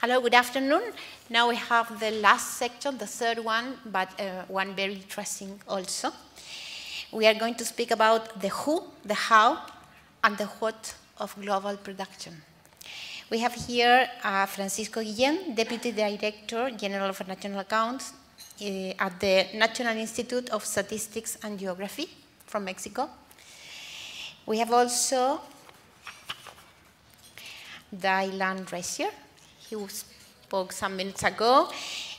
Hello, good afternoon. Now we have the last section, the third one, but one very interesting also. We are going to speak about the who, the how, and the what of global production. We have here Francisco Guillén, Deputy Director General of National Accounts at the National Institute of Statistics and Geography from Mexico. We have also Daylan Rezier, who spoke some minutes ago.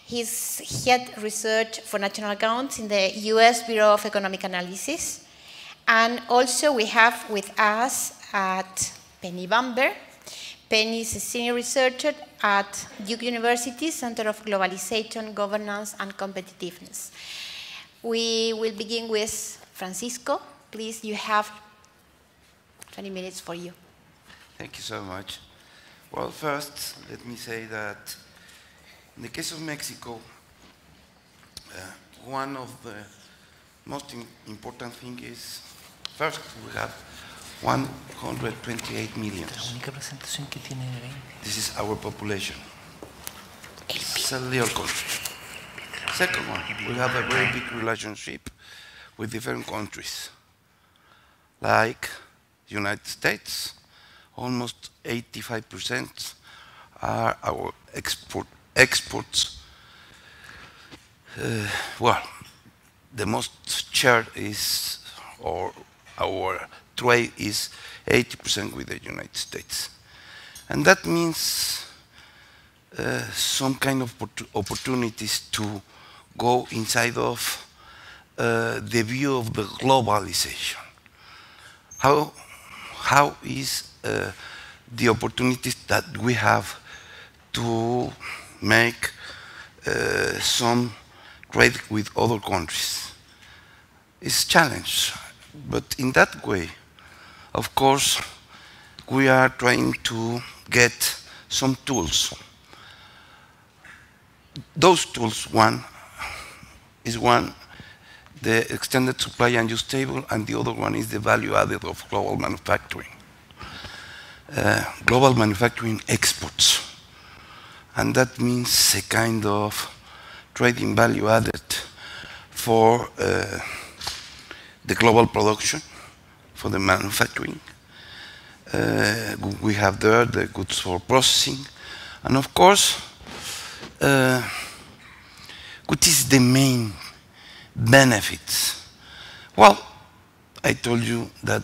He's head research for national accounts in the US Bureau of Economic Analysis. And also we have with us at Penny Bamber. Penny is a senior researcher at Duke University, Center of Globalization, Governance and Competitiveness. We will begin with Francisco. Please, you have 20 minutes for you. Thank you so much. Well, first, let me say that in the case of Mexico, one of the most important thing is, first, we have 128 million. This is our population. It's a little country. Second one, we have a very big relationship with different countries, like the United States. Almost 85% are our exports. Well, the most share is, or our trade is 80% with the United States. And that means some kind of opportunities to go inside of the view of the globalization. How is the opportunities that we have to make some trade with other countries? It's a challenge, but in that way, of course, we are trying to get some tools. Those tools, one is the extended supply and use table, and the other one is the value added of global manufacturing. Global manufacturing exports. And that means a kind of trading value added for the global production, for the manufacturing. We have there the goods for processing. And of course, what is the main benefits? Well, I told you that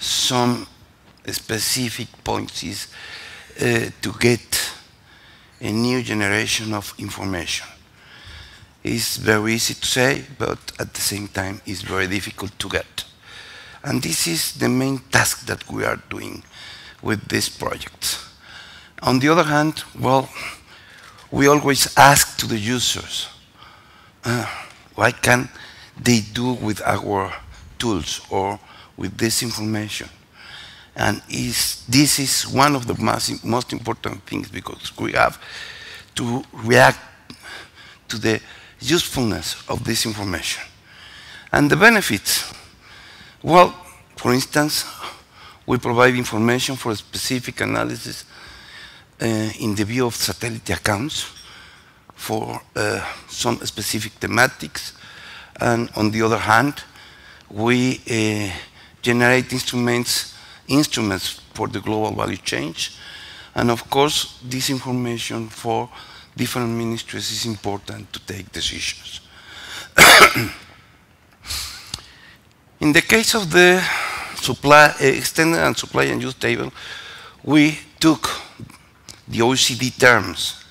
some specific points is to get a new generation of information. It's very easy to say, but at the same time, it's very difficult to get. And this is the main task that we are doing with this project. On the other hand, well, we always ask to the users, what can they do with our tools or with this information? And this is one of the most important things, because we have to react to the usefulness of this information. And the benefits, well, for instance, we provide information for a specific analysis in the view of satellite accounts for some specific thematics. And on the other hand, we generate instruments for the global value chain. And of course, this information for different ministries is important to take decisions. In the case of the extended and supply and use table, we took the OECD terms.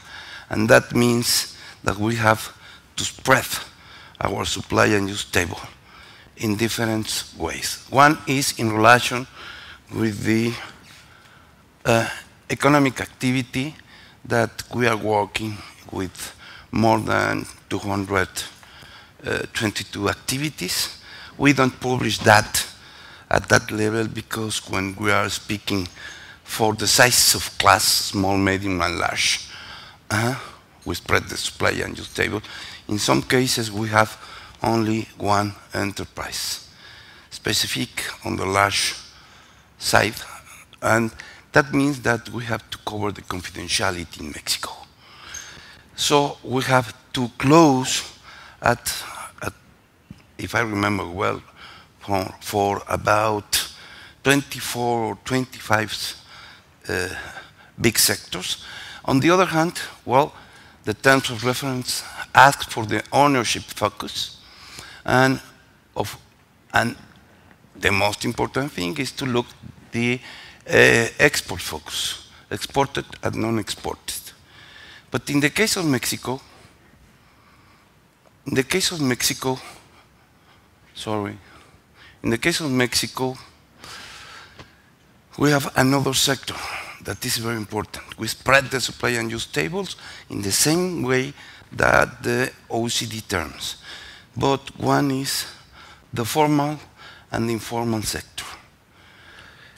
And that means that we have to spread our supply and use table in different ways. One is in relation with the economic activity that we are working with more than 222 activities. We don't publish that at that level because when we are speaking for the sizes of class, small, medium, and large, we spread the supply and use table. In some cases, we have only one enterprise, specific on the large side, and That means that we have to cover the confidentiality in Mexico. So we have to close at if I remember well, for about 24 or 25 big sectors. On the other hand, well, the terms of reference ask for the ownership focus, and the most important thing is to look the export focus, exported and non-exported. But in the case of Mexico, in the case of Mexico, we have another sector that is very important. We spread the supply and use tables in the same way that the OECD terms. But one is the formal and the informal sector.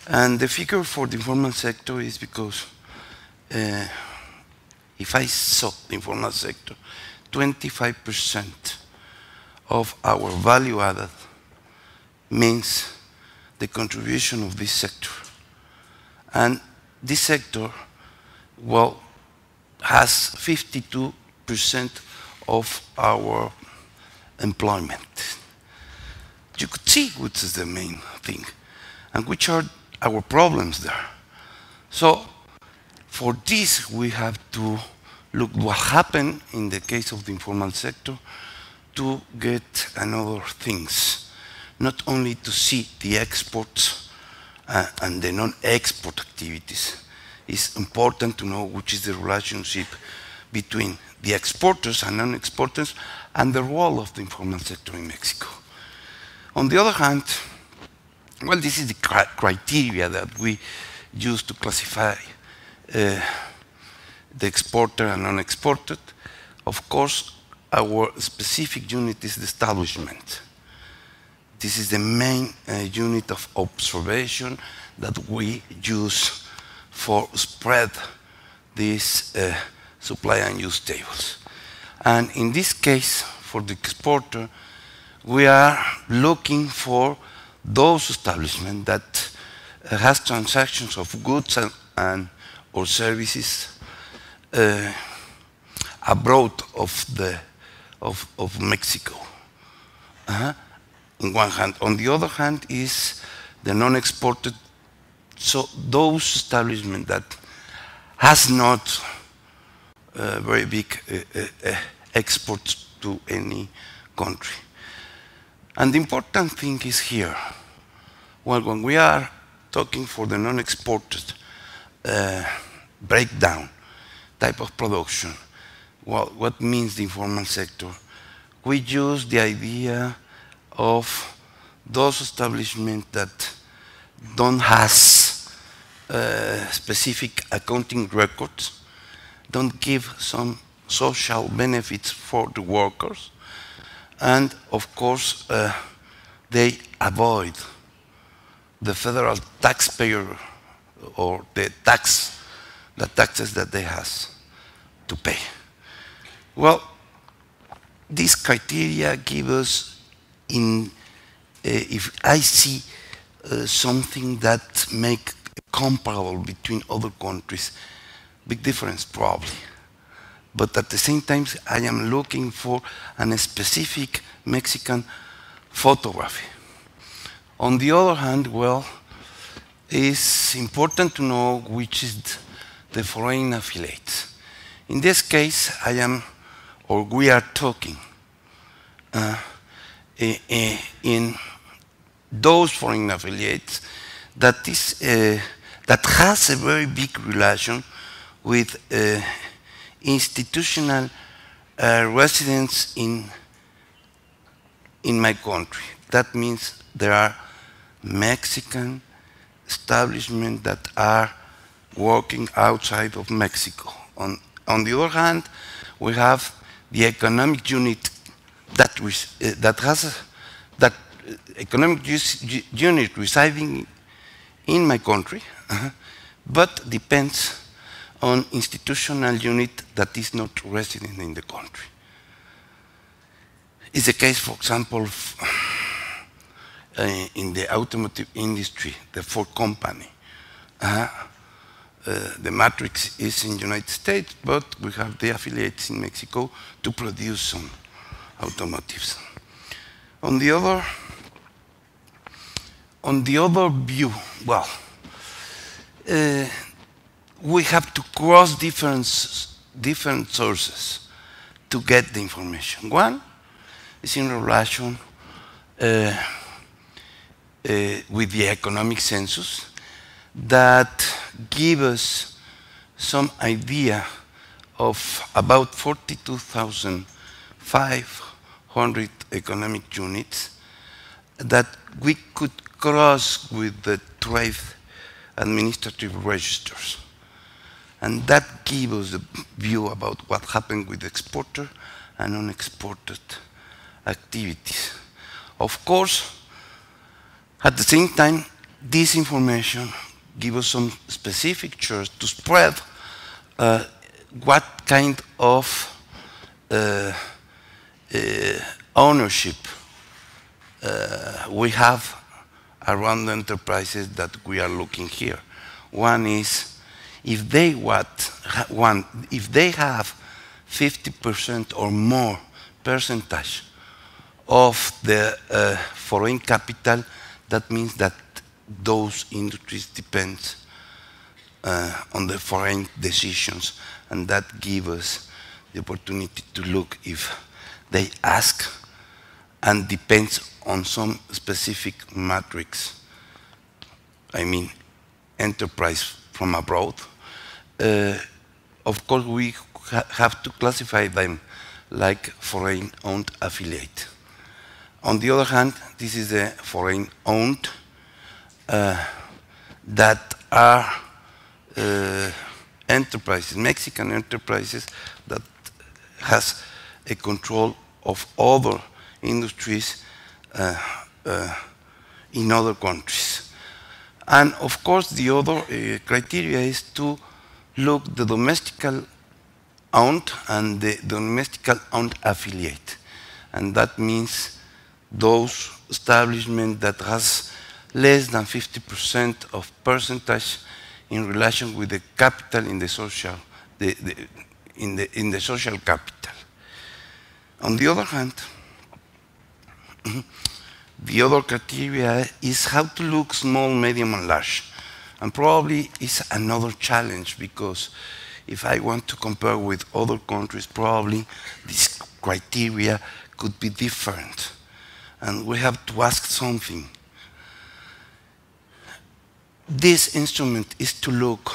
And the figure for the informal sector is because if I saw the informal sector, 25% of our value added means the contribution of this sector. And this sector, well, has 52% of our employment. You could see which is the main thing and which are our problems there. So for this, we have to look what happened in the case of the informal sector to get another things, not only to see the exports and the non-export activities. It's important to know which is the relationship between the exporters and non-exporters and the role of the informal sector in Mexico. On the other hand, well, this is the criteria that we use to classify the exporter and non-exported. Of course, our specific unit is the establishment. This is the main unit of observation that we use for spread these supply and use tables. And in this case, for the exporter, we are looking for those establishments that has transactions of goods and or services abroad of Mexico. On one hand, on the other hand is the non-exported. So those establishments that has not very big exports to any country. And the important thing is here, well, when we are talking for the non-exported breakdown type of production, well, what means the informal sector? We use the idea of those establishments that don't has specific accounting records, don't give some social benefits for the workers, and of course they avoid the federal taxpayer or the taxes that they has to pay. Well, these criteria give us in if I see something that make comparable between other countries, big difference probably. But at the same time, I am looking for a specific Mexican photography. On the other hand, well, it's important to know which is the foreign affiliate. In this case, I am, or we are talking in those foreign affiliates that is that has a very big relation with institutional residents in my country. That means there are Mexican establishments that are working outside of Mexico. On the other hand, we have the economic unit that economic unit residing in my country, but depends on institutional unit that is not resident in the country. It's the case, for example, in the automotive industry, the Ford company. the matrix is in the United States, but we have the affiliates in Mexico to produce some automotives. On the other view, well, we have to cross different sources to get the information. One is in relation with the economic census that give us some idea of about 42,500 economic units that we could cross with the trade administrative registers. And that gives us a view about what happened with exporter and unexported activities. Of course, at the same time, this information gives us some specific charts to spread what kind of ownership we have around the enterprises that we are looking here. One is if they have 50% or more percentage of the foreign capital, that means that those industries depend on the foreign decisions, and that gives us the opportunity to look if they ask, and depends on some specific matrix. I mean, enterprise from abroad. Of course, we have to classify them like foreign-owned affiliate. On the other hand, this is a foreign-owned that are enterprises, Mexican enterprises that has a control of other industries in other countries. And of course, the other criteria is to look the domestical owned and the domestical owned affiliate. And that means those establishment that has less than 50% of percentage in relation with the capital in the social, in the social capital. On the other hand, the other criteria is how to look small, medium, and large. And probably it's another challenge, because if I want to compare with other countries, probably this criteria could be different. And we have to ask something. This instrument is to look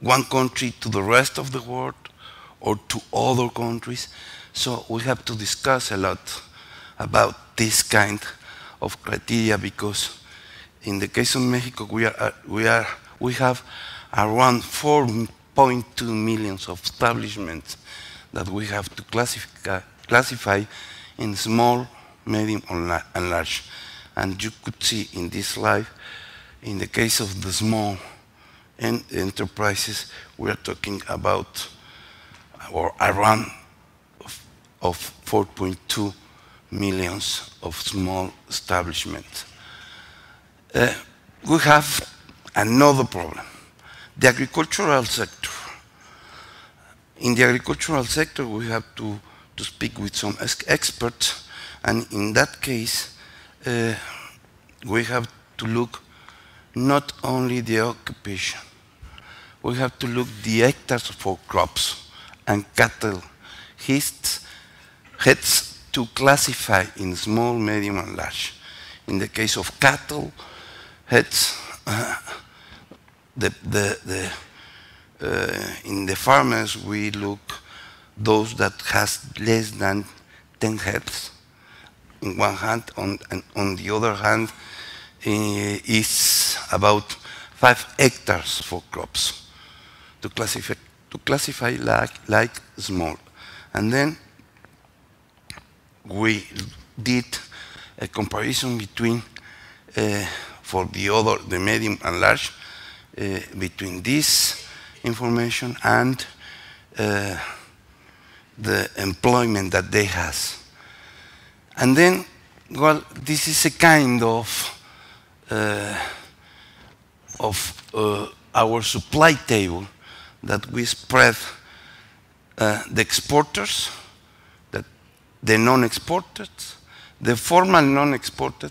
one country to the rest of the world or to other countries. So we have to discuss a lot about this kind of criteria, because in the case of Mexico, we have around 4.2 million of establishments that we have to classify in small, medium, and large. And you could see in this slide, in the case of the small enterprises, we are talking about or around of 4.2 million of small establishments. We have another problem, the agricultural sector. In the agricultural sector, we have to speak with some experts, and in that case, we have to look not only the occupation, we have to look the hectares for crops and cattle heads to classify in small, medium, and large. In the case of cattle heads, in the farmers we look those that has less than 10 heads on one hand, and on the other hand is about 5 hectares for crops to classify like small. And then we did a comparison between, for the medium and large, between this information and the employment that they has. And then, well, this is a kind of of our supply table that we spread the exporters, the non-exported, the formal non-exported,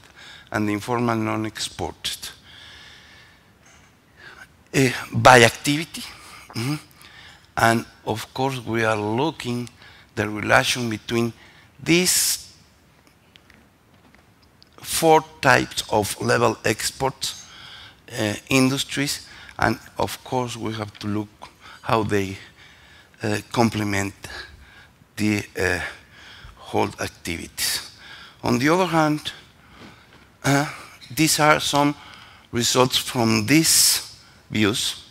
and the informal non-exported by activity. Mm-hmm. And of course, we are looking at the relation between these four types of level export industries, and of course, we have to look how they complement the whole activities. On the other hand, these are some results from these views.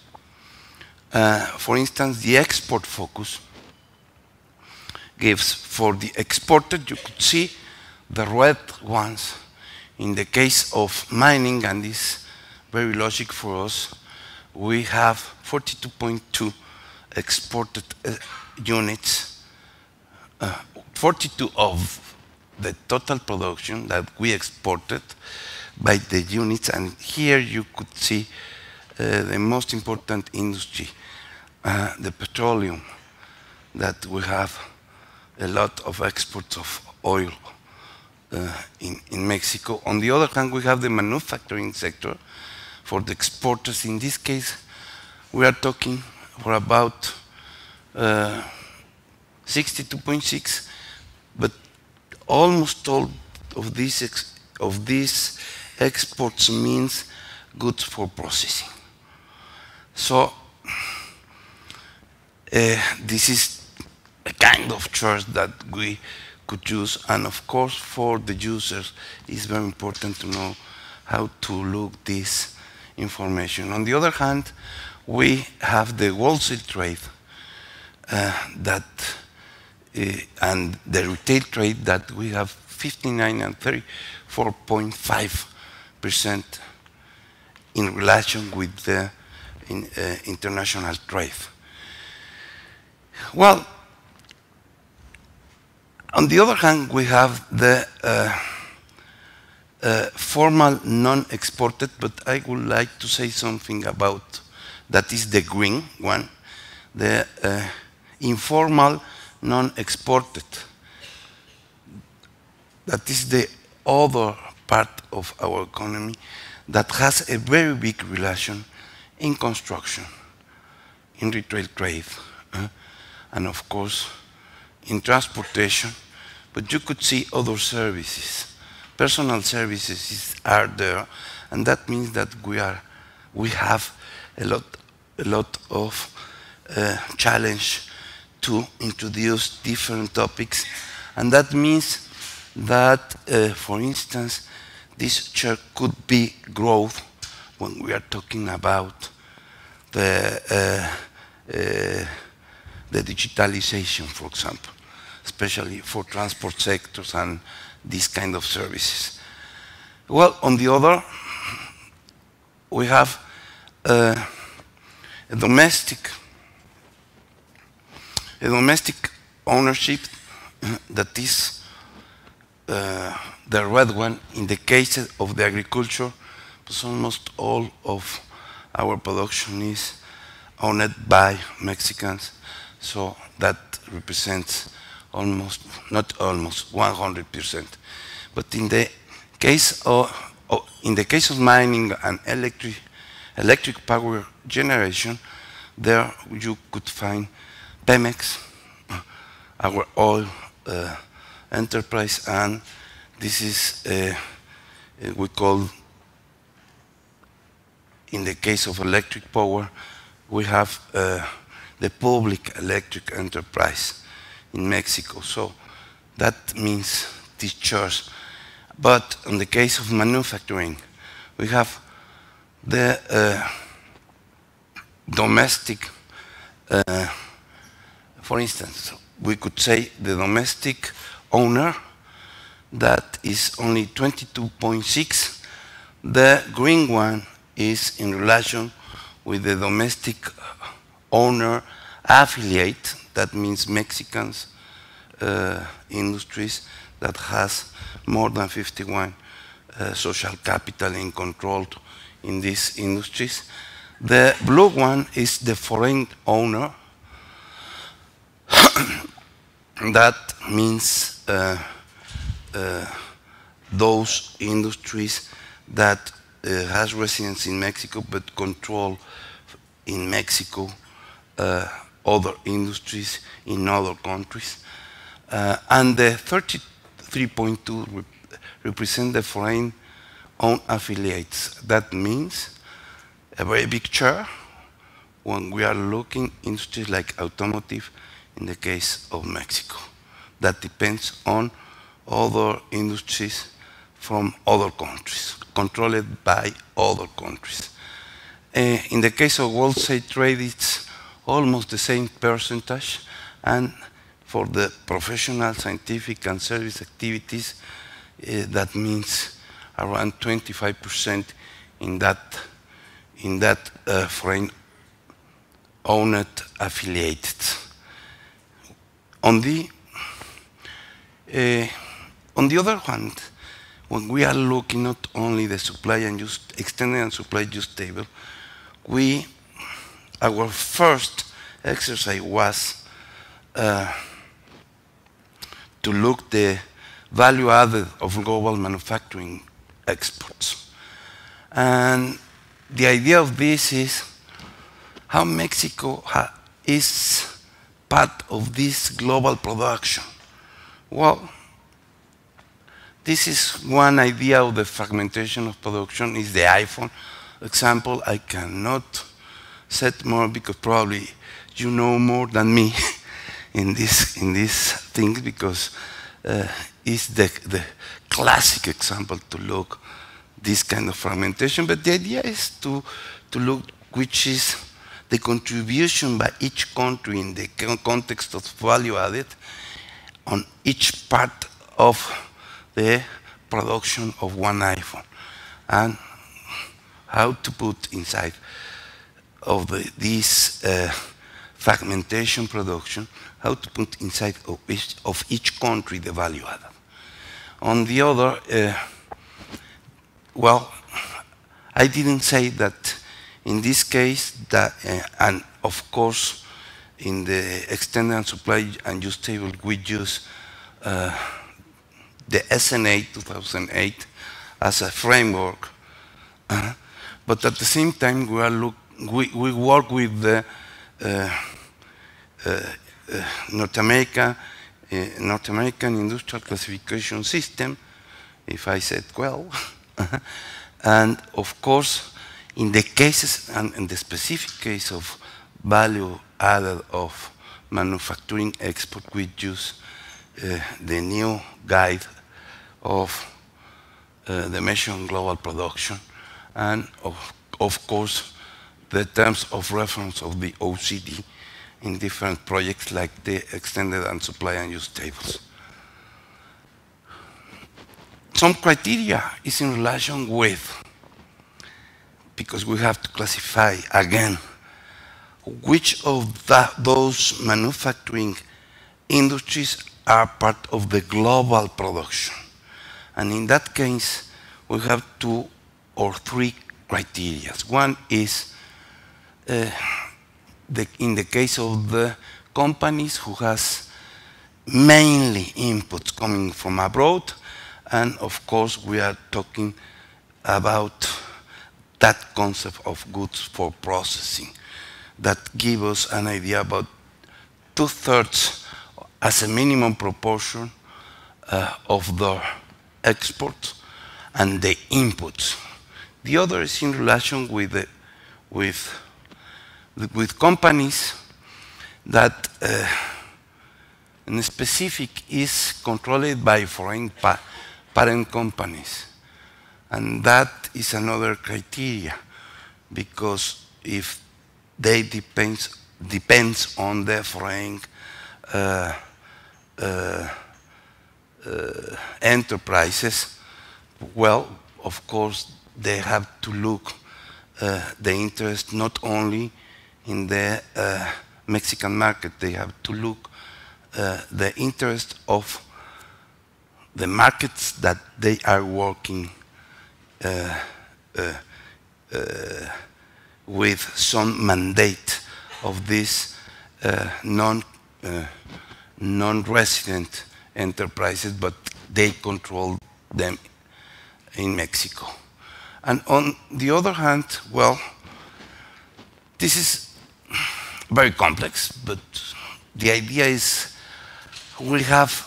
For instance, the export focus gives for the exported, you could see the red ones in the case of mining, and this very logic for us. We have 42.2 exported units, 42 of the total production that we exported by the units, and here you could see the most important industry, the petroleum, that we have a lot of exports of oil in Mexico. On the other hand, we have the manufacturing sector for the exporters. In this case, we are talking for about 62.6, but almost all of these exports means goods for processing. So this is a kind of chart that we could use, and of course for the users it's very important to know how to look this information. On the other hand, we have the wholesale trade and the retail trade that we have 59 and 34.5% in relation with the international trade. Well, on the other hand, we have the formal non-exported, but I would like to say something about that is the green one, the informal non-exported. That is the other part of our economy that has a very big relation in construction, in retail trade, and of course in transportation. But you could see other services. Personal services are there, and that means that we have a lot of challenge to introduce different topics, and that means that, for instance, this chart could be growth when we are talking about the digitalization, for example, especially for transport sectors and these kind of services. Well, on the other, we have a domestic ownership that is the red one. In the case of the agriculture, almost all of our production is owned by Mexicans, so that represents almost, not almost, 100%. But in the case of mining and electric power generation, there you could find Pemex, our oil enterprise, and this is we call, in the case of electric power, we have the public electric enterprise in Mexico. So that means teachers. But in the case of manufacturing, we have the domestic, for instance, we could say the domestic owner, that is only 22.6. The green one is in relation with the domestic owner affiliate, that means Mexicans industries that has more than 51 social capital in control in these industries. The blue one is the foreign owner. That means those industries that has residence in Mexico but control in Mexico other industries in other countries. And the 33.2 represent the foreign owned affiliates. That means a very big share when we are looking industries like automotive in the case of Mexico. That depends on other industries from other countries, controlled by other countries. In the case of wholesale trade, it's almost the same percentage, and for the professional, scientific, and service activities, that means around 25% in that foreign-owned affiliated. On the other hand, when we are looking not only the supply and use, extended and supply use table, our first exercise was to look the value added of global manufacturing exports. And the idea of this is how Mexico is part of this global production. Well, this is one idea of the fragmentation of production is the iPhone example. I cannot set more because probably you know more than me in this thing, because it's the classic example to look this kind of fragmentation. But the idea is to look which is the contribution by each country in the context of value added on each part of the production of one iPhone and how to put inside of this fragmentation production, how to put inside of each country the value added. On the other, well, I didn't say that in this case, that, and of course, in the extended and supply and use table, we use the SNA 2008 as a framework. But at the same time, we work with the North American industrial classification system, if I said well. And of course, in the cases, and in the specific case of value added of manufacturing export, we use the new guide of the measure on global production, and of course, the terms of reference of the OECD in different projects like the extended and supply and use tables. Some criteria is in relation with, because we have to classify again which of those manufacturing industries are part of the global production. And in that case, we have 2 or 3 criteria. One is in the case of the companies who has mainly inputs coming from abroad, and of course we are talking about that concept of goods for processing. That gives us an idea about 2/3 as a minimum proportion of the exports and the inputs. The other is in relation with companies that in specific is controlled by foreign parent companies. And that is another criteria, because if they depends on the foreign enterprises, well, of course, they have to look the interest not only in the Mexican market, they have to look the interest of the markets that they are working with some mandate of these non-resident enterprises, but they control them in Mexico. And on the other hand, well, this is very complex, but the idea is we have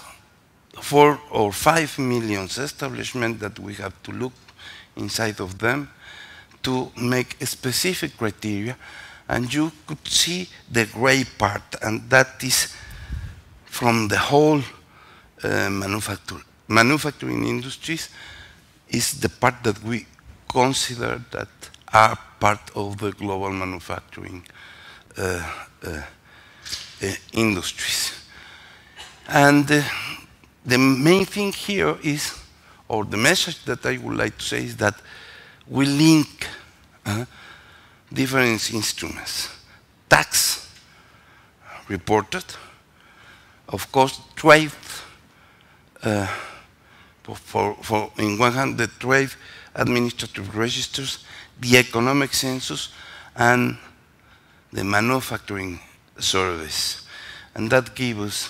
4 or 5 million establishments that we have to look inside of them to make a specific criteria, and you could see the gray part, and that is from the whole manufacturing industries is the part that we consider that are part of the global manufacturing industries. And the main thing here is, or the message that I would like to say is that we link different instruments. Tax reported, of course, trade, for in one hand the trade administrative registers, the economic census, and the manufacturing service. And that gives us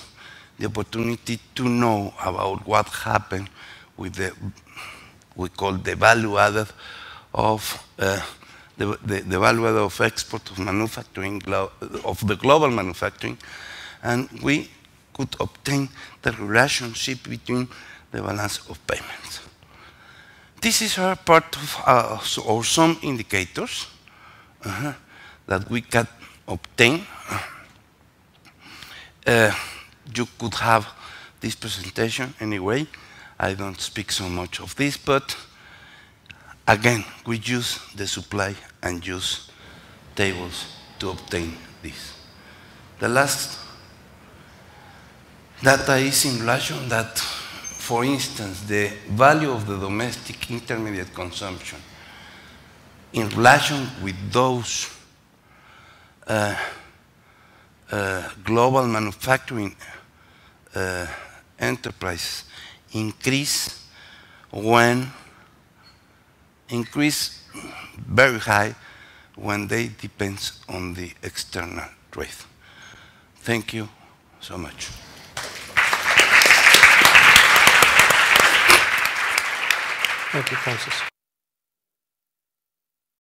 the opportunity to know about what happened with the, we call the value added of the value added of export of manufacturing, of the global manufacturing, and we could obtain the relationship between the balance of payments. This is a part of or some indicators that we can obtain. You could have this presentation anyway. I don't speak so much of this, but again, we use the supply and use tables to obtain this. The last data is in relation that, for instance, the value of the domestic intermediate consumption in relation with those global manufacturing enterprises increase very high when they depends on the external trade. Thank you so much. Thank you, Francisco.